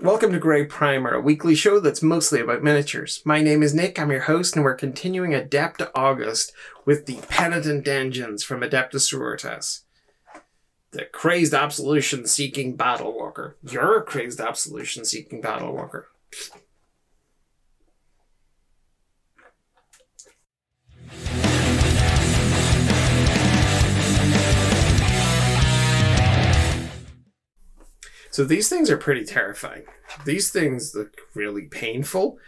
Welcome to Grey Primer, a weekly show that's mostly about miniatures. My name is Nick, I'm your host, and we're continuing Adepta August with the Penitent Engines from Adepta Sororitas. The crazed absolution-seeking battle walker. You're a crazed absolution-seeking battle walker. So these things are pretty terrifying. These things look really painful.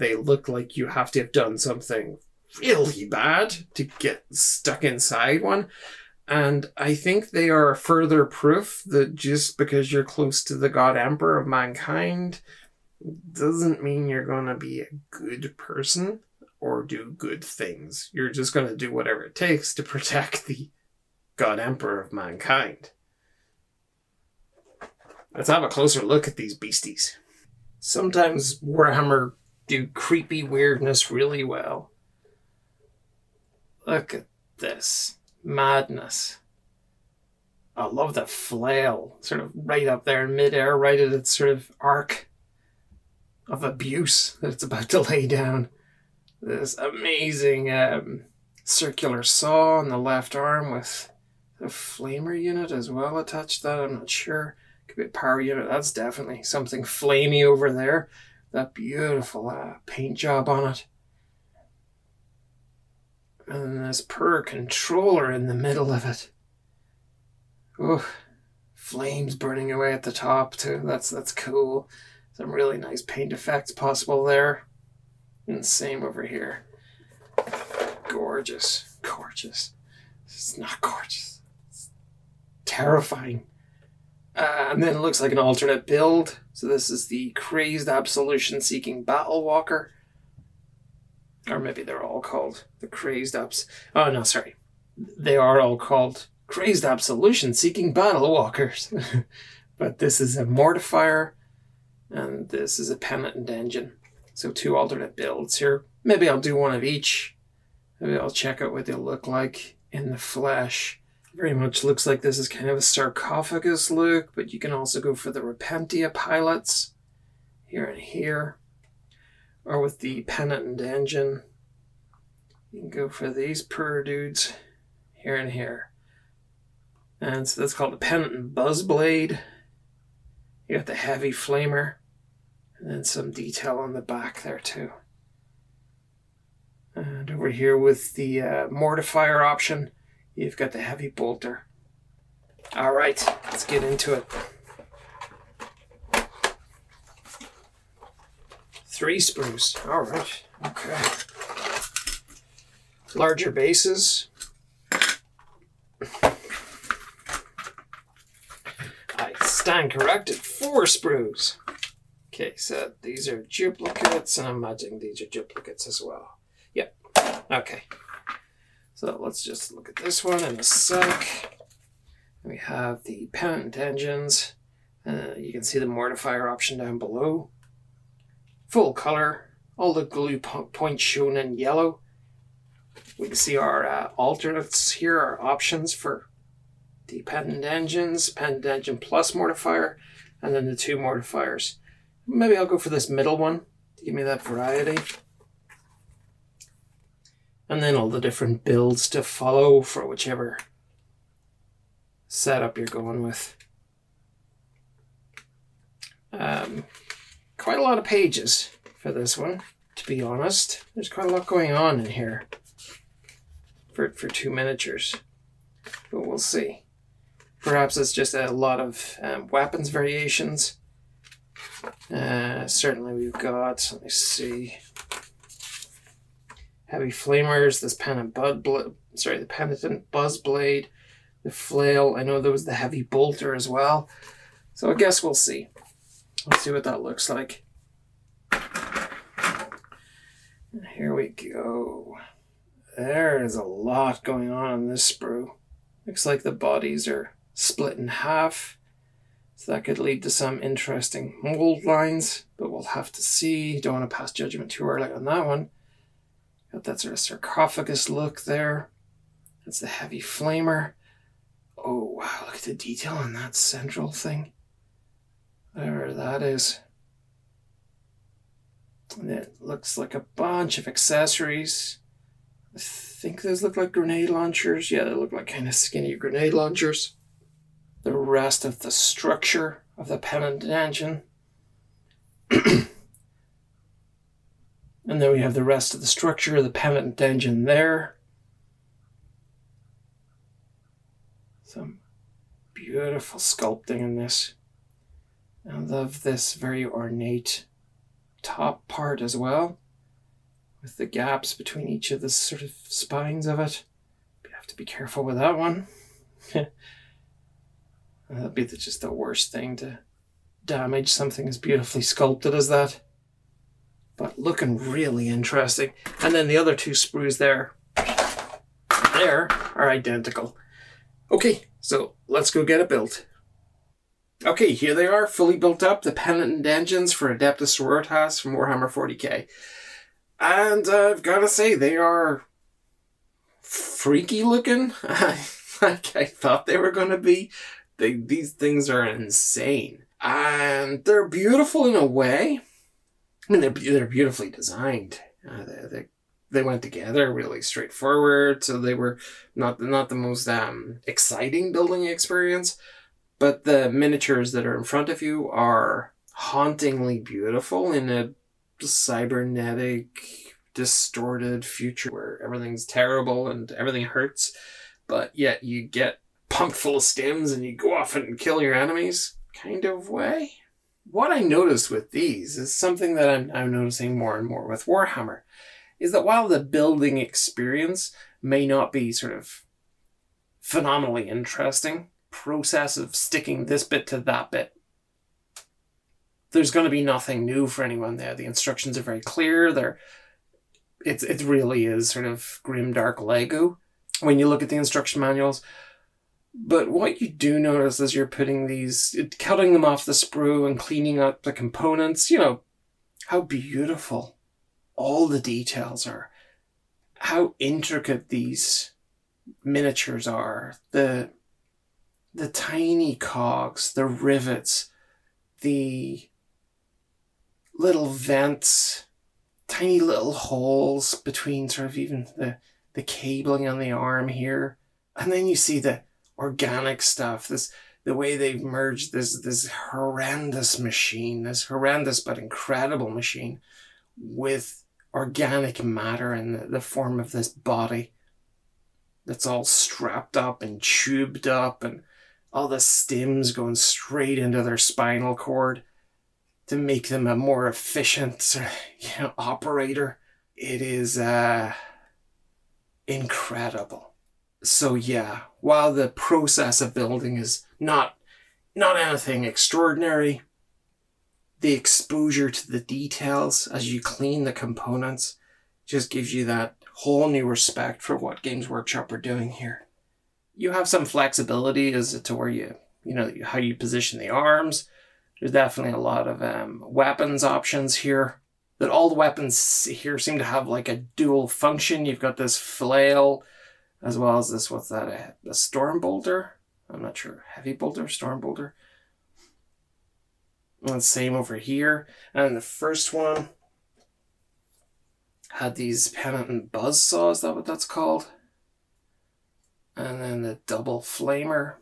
They look like you have to have done something really bad to get stuck inside one. And I think they are further proof that just because you're close to the God Emperor of mankind doesn't mean you're going to be a good person or do good things. You're just going to do whatever it takes to protect the God Emperor of mankind. Let's have a closer look at these beasties. Sometimes Warhammer do creepy weirdness really well. Look at this. Madness. I love the flail, sort of right up there in midair, right at its sort of arc of abuse that it's about to lay down. This amazing circular saw on the left arm with a flamer unit as well attached to that, I'm not sure. Could be a power unit, that's definitely something flamey over there. That beautiful paint job on it. And this poor controller in the middle of it. Oh, flames burning away at the top too, that's cool. Some really nice paint effects possible there. And same over here. Gorgeous, gorgeous. It's not gorgeous, it's terrifying. And then it looks like an alternate build. So this is the Crazed Absolution-Seeking Battle Walker. Or maybe they're all called the Crazed Abs... Oh, no, sorry. They are all called Crazed Absolution-Seeking Battle Walkers. But this is a Mortifier, and this is a Penitent Engine. So two alternate builds here. Maybe I'll do one of each. Maybe I'll check out what they look like in the flesh. Very much looks like this is kind of a sarcophagus look, but you can also go for the Repentia pilots here and here, or with the Penitent Engine you can go for these poor dudes here and here. And so that's called the Penitent Buzzblade. You got the Heavy Flamer, and then some detail on the back there too. And over here with the Mortifier option, you've got the Heavy Bolter. All right, let's get into it. Three sprues. All right, okay. Larger bases. I stand corrected. Four sprues. Okay, so these are duplicates, and I'm imagining these are duplicates as well. Yep. Okay. So let's just look at this one in a sec. We have the Penitent Engines. You can see the Mortifier option down below. Full color. All the glue points shown in yellow. We can see our alternates here, our options for the Penitent Engines, Penitent Engine plus Mortifier, and then the two Mortifiers. Maybe I'll go for this middle one to give me that variety. And then all the different builds to follow for whichever setup you're going with. Quite a lot of pages for this one, to be honest. There's quite a lot going on in here for two miniatures, but we'll see. Perhaps it's just a lot of weapons variations. Certainly we've got, let me see. Heavy Flamers, this the Penitent Buzzblade, the Flail. I know there was the Heavy Bolter as well. So I guess we'll see. Let's see what that looks like. And here we go. There is a lot going on in this sprue. Looks like the bodies are split in half. So that could lead to some interesting mold lines, but we'll have to see. Don't want to pass judgment too early on that one. Got that sort of sarcophagus look there. That's the Heavy Flamer. Oh wow, look at the detail on that central thing. whatever that is. And it looks like a bunch of accessories. I think those look like grenade launchers. Yeah, they look like kind of skinny grenade launchers. The rest of the structure of the Penitent Engine. And then we have the rest of the structure of the Penitent Engine there. Some beautiful sculpting in this. I love this very ornate top part as well, with the gaps between each of the sort of spines of it. You have to be careful with that one. That'd be just the worst thing to damage something as beautifully sculpted as that. But looking really interesting. And then the other two sprues there are identical. Okay, so let's go get it built. Okay, here they are, fully built up, the Penitent Engines for Adepta Sororitas from Warhammer 40k. And I've got to say, they are freaky looking. Like I thought they were going to be. These things are insane. And they're beautiful in a way. I mean, they're beautifully designed. They went together really straightforward, so they were not the most exciting building experience. But the miniatures that are in front of you are hauntingly beautiful in a cybernetic, distorted future where everything's terrible and everything hurts, but yet you get pumped full of stems and you go off and kill your enemies kind of way. What I noticed with these is something that I'm noticing more and more with Warhammer, is that while the building experience may not be sort of phenomenally interesting, process of sticking this bit to that bit, there's going to be nothing new for anyone there. The instructions are very clear. It really is sort of grimdark Lego when you look at the instruction manuals. But what you do notice is you're putting these, cutting them off the sprue and cleaning up the components, you know, how beautiful all the details are, how intricate these miniatures are, the tiny cogs, the rivets, the little vents, tiny little holes between sort of even the cabling on the arm here. And then you see the organic stuff, the way they've merged this horrendous machine, this horrendous but incredible machine, with organic matter in the form of this body that's all strapped up and tubed up, and all the stems going straight into their spinal cord to make them a more efficient, you know, operator. It is incredible. So yeah, while the process of building is not anything extraordinary, the exposure to the details as you clean the components just gives you that whole new respect for what Games Workshop are doing here. You have some flexibility as to where you know, how you position the arms. There's definitely a lot of weapons options here. That all the weapons here seem to have like a dual function. You've got this flail, as well as this, what's that, a storm bolter? I'm not sure, heavy bolter, storm bolter. And same over here. And the first one had these penitent buzzsaws, is that what that's called? And then the double flamer.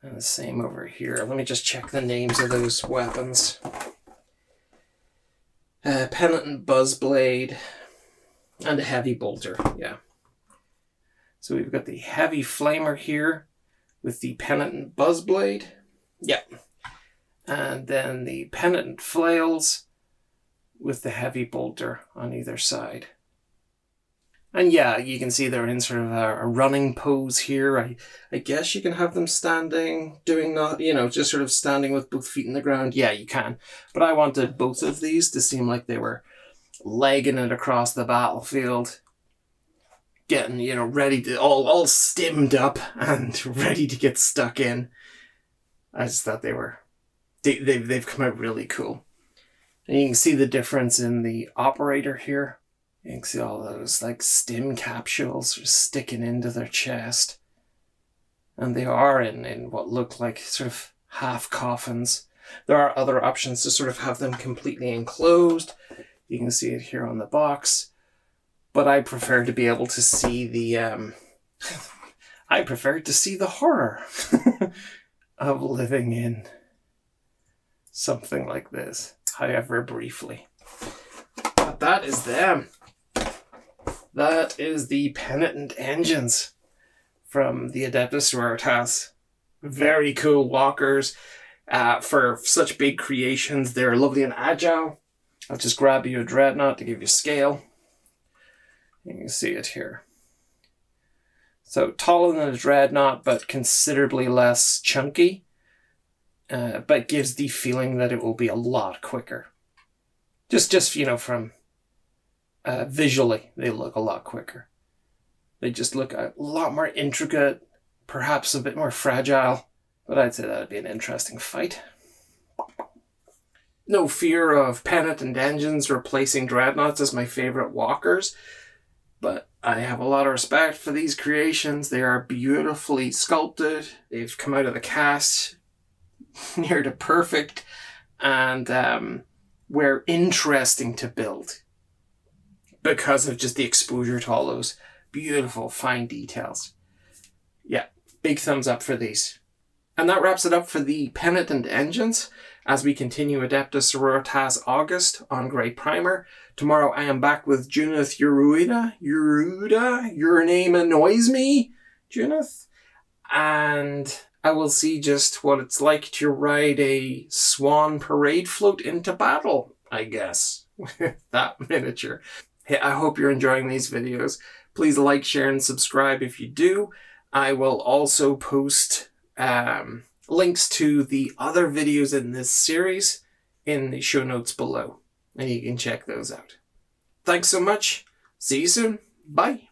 And the same over here. Let me just check the names of those weapons. Penitent Buzzblade and a Heavy Bolter, yeah. So we've got the Heavy Flamer here with the Penitent Buzzblade. Yeah. And then the Penitent Flails with the Heavy Bolter on either side. And yeah, you can see they're in sort of a running pose here. I guess you can have them standing, doing not, you know, just sort of standing with both feet in the ground. Yeah, you can. But I wanted both of these to seem like they were legging it across the battlefield, getting, you know, ready to, all stemmed up and ready to get stuck in. I just thought they were, they've come out really cool. And you can see the difference in the operator here. You can see all those like stim capsules sticking into their chest. And they are in what look like sort of half coffins. There are other options to sort of have them completely enclosed. You can see it here on the box, but I prefer to be able to see the, I prefer to see the horror of living in something like this, however briefly. But that is them. That is the Penitent Engines from the Adepta Sororitas. Very cool walkers for such big creations. They're lovely and agile. I'll just grab you a Dreadnought to give you scale. You can see it here. So taller than a Dreadnought, but considerably less chunky, but gives the feeling that it will be a lot quicker. Just you know, from visually, they look a lot quicker. They just look a lot more intricate, perhaps a bit more fragile, but I'd say that would be an interesting fight. No fear of Penitent Engines replacing Dreadnoughts as my favorite walkers, but I have a lot of respect for these creations. They are beautifully sculpted. They've come out of the cast near to perfect, and were interesting to build because of just the exposure to all those beautiful fine details. Yeah, big thumbs up for these. And that wraps it up for the Penitent Engines. As we continue Adepta Sororitas August on Grey Primer. Tomorrow I am back with Junith Eruita. Eruita, your name annoys me, Junith. And I will see just what it's like to ride a swan parade float into battle, I guess, with that miniature. Hey, I hope you're enjoying these videos. Please like, share, and subscribe if you do. I will also post links to the other videos in this series in the show notes below, and you can check those out. Thanks so much. See you soon. Bye.